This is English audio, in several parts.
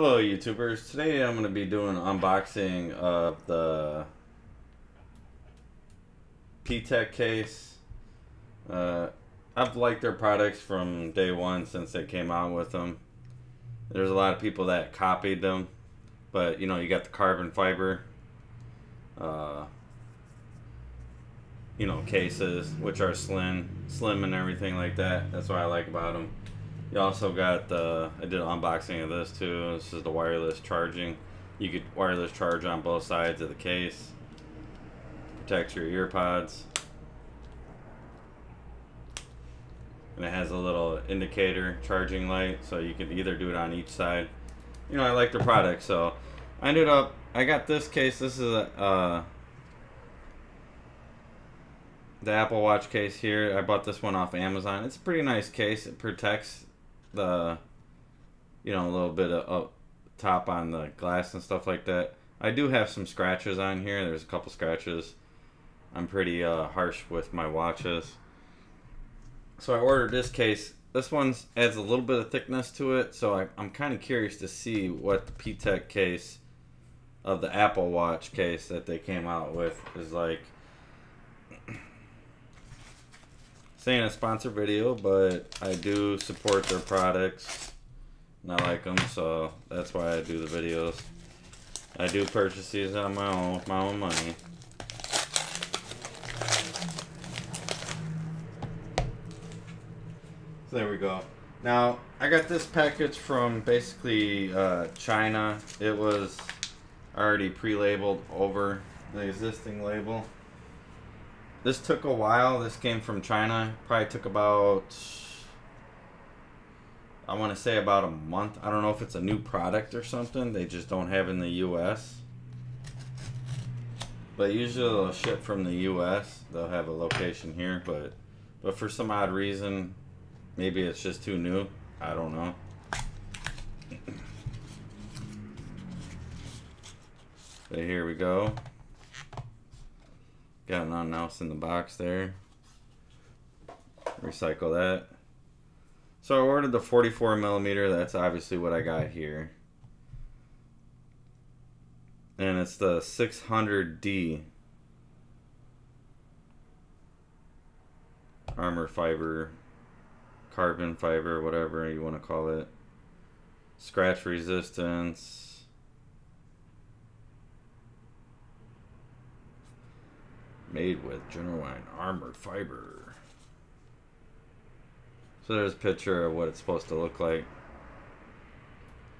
Hello YouTubers, today I'm going to be doing unboxing of the PITAKA case. I've liked their products from day one since they came out with them. There's a lot of people that copied them, but you know, you got the carbon fiber you know, cases, which are slim and everything like that. That's what I like about them. You also got the, I did an unboxing of this too. This is the wireless charging. You could wireless charge on both sides of the case. Protects your ear pods. And it has a little indicator charging light, so you can either do it on each side. You know, I like the product, so I ended up, I got this case. This is a, the Apple Watch case here. I bought this one off Amazon. It's a pretty nice case. It protects the, you know, a little bit of up top on the glass and stuff like that. I do have some scratches on here. There's a couple scratches. I'm pretty harsh with my watches. So I ordered this case. This one adds a little bit of thickness to it, so I'm kind of curious to see what the PITAKA case of the Apple Watch case that they came out with is like. Saying a sponsor video, but I do support their products and I like them, so that's why I do the videos. I do purchase these on my own with my own money. So there we go. Now I got this package from basically China. It was already pre-labeled over the existing label. This took a while. This came from China. Probably took about, I want to say about a month. I don't know if it's a new product or something they just don't have in the US. But usually they'll ship from the US. They'll have a location here, but for some odd reason, maybe it's just too new. I don't know. But here we go. Got nothing else in the box there. Recycle that. So I ordered the 44mm. That's obviously what I got here. And it's the 600D armor fiber, carbon fiber, whatever you want to call it. Scratch resistance. Made with genuine armored fiber. So there's a picture of what it's supposed to look like.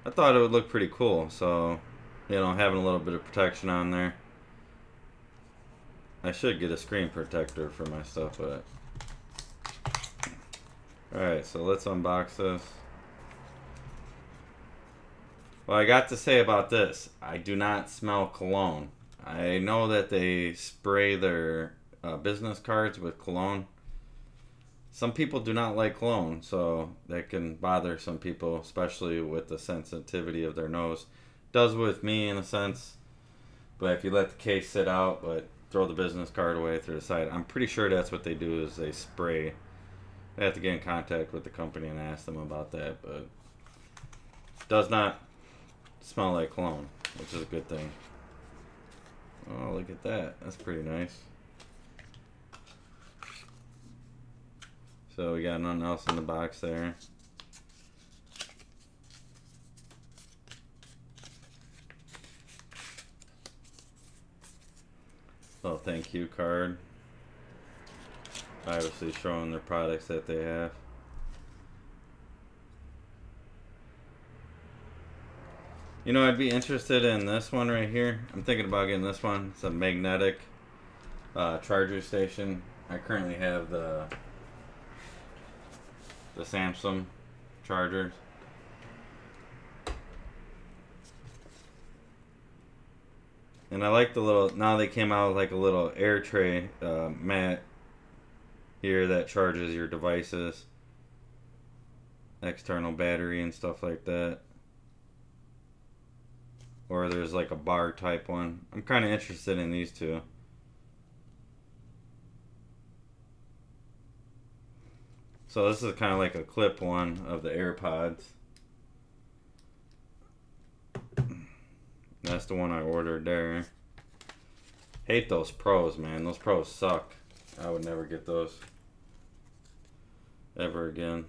I thought it would look pretty cool, so you know, having a little bit of protection on there. I should get a screen protector for my stuff, but alright, so let's unbox this. Well, I got to say about this, I do not smell cologne. I know that they spray their business cards with cologne. Some people do not like cologne, so that can bother some people, especially with the sensitivity of their nose. Does with me in a sense, but if you let the case sit out, but throw the business card away through the side, I'm pretty sure that's what they do is they spray. I have to get in contact with the company and ask them about that, but does not smell like cologne, which is a good thing. Oh, look at that. That's pretty nice. So we got nothing else in the box there. Little thank you card. Obviously showing their products that they have. You know, I'd be interested in this one right here. I'm thinking about getting this one. It's a magnetic charger station. I currently have the Samsung chargers. And I like the little, now they came out with like a little air tray mat here that charges your devices. External battery and stuff like that. Or there's like a bar type one. I'm kind of interested in these two. So this is kind of like a clip one of the AirPods. That's the one I ordered there. Hate those Pros, man. Those Pros suck. I would never get those ever again.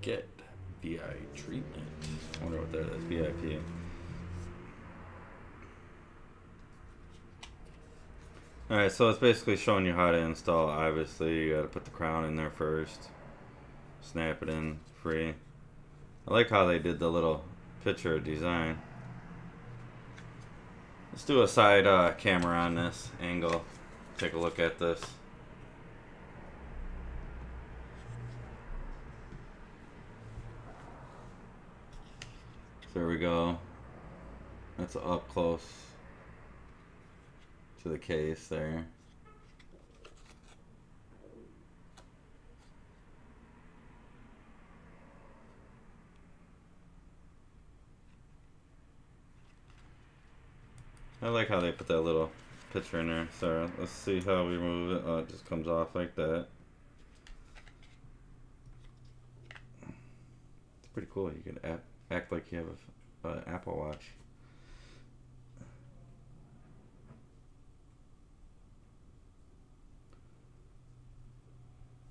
Get VI treatment. I wonder what that is. VIP. Alright, so it's basically showing you how to install. Obviously, you gotta put the crown in there first. Snap it in free. I like how they did the little picture design. Let's do a side camera on this angle. Take a look at this. There we go. That's up close to the case there. I like how they put that little picture in there. So let's see how we remove it. Oh, it just comes off like that. It's pretty cool. You could act like you have an Apple Watch.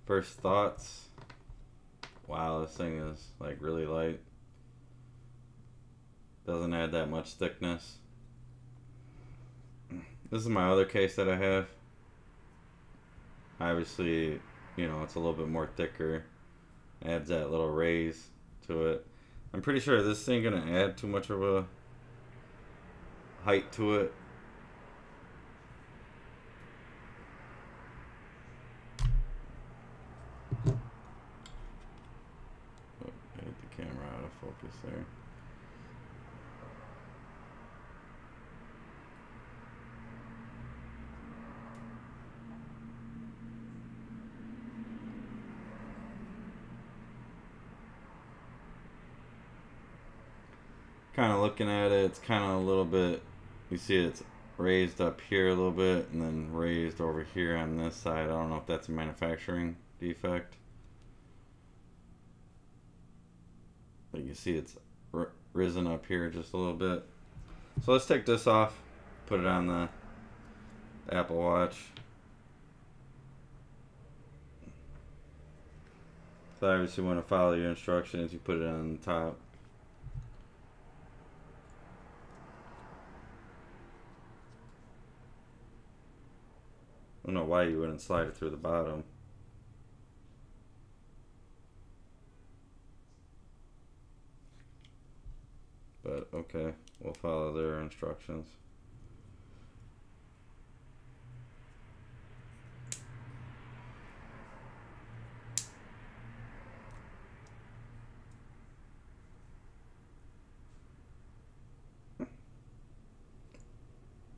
First thoughts. Wow, this thing is like really light. Doesn't add that much thickness. This is my other case that I have. Obviously, you know, it's a little bit more thicker. Adds that little raise to it. I'm pretty sure this ain't gonna add too much of a height to it. Oh, I hit the camera out of focus there. Kind of looking at it, it's kind of a little bit, you see it's raised up here a little bit and then raised over here on this side. I don't know if that's a manufacturing defect, but you see it's risen up here just a little bit. So let's take this off, put it on the Apple Watch. So obviously you want to follow your instructions. You put it on the top. I don't know why you wouldn't slide it through the bottom. But okay, we'll follow their instructions.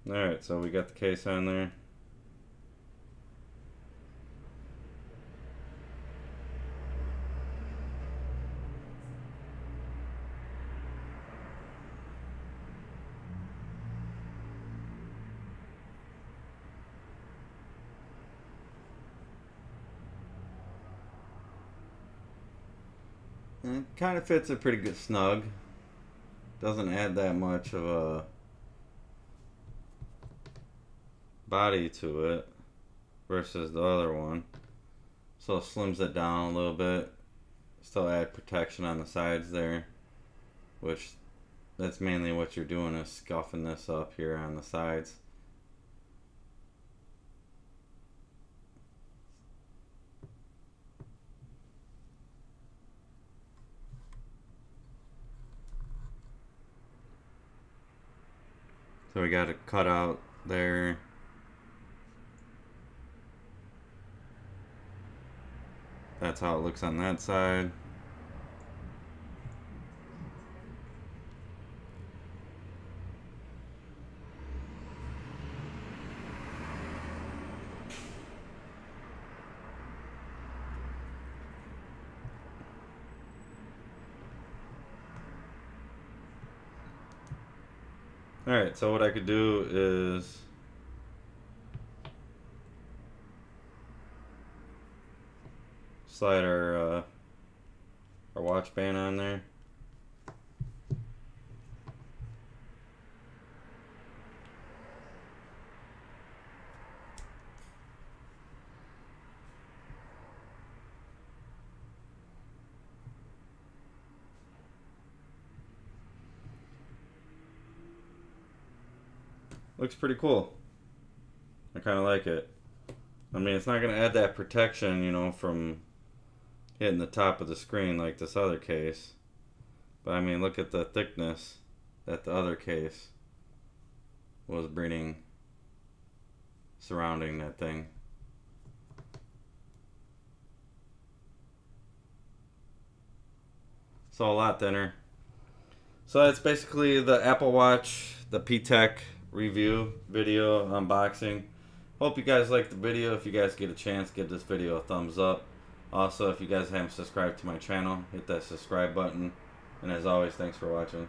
Alright, so we got the case on there. And it kind of fits it pretty good snug. Doesn't add that much of a body to it versus the other one. So it slims it down a little bit. Still add protection on the sides there, which that's mainly what you're doing is scuffing this up here on the sides. So we got a cutout there. That's how it looks on that side. Alright, so what I could do is slide our watch band on there. Looks pretty cool. I kind of like it. I mean, it's not going to add that protection, you know, from hitting the top of the screen like this other case. But I mean, look at the thickness that the other case was bringing, surrounding that thing. So a lot thinner. So that's basically the Apple Watch, the PITAKA review video, unboxing. Hope you guys liked the video. If you guys get a chance, give this video a thumbs up. Also, if you guys haven't subscribed to my channel, hit that subscribe button. And as always, thanks for watching.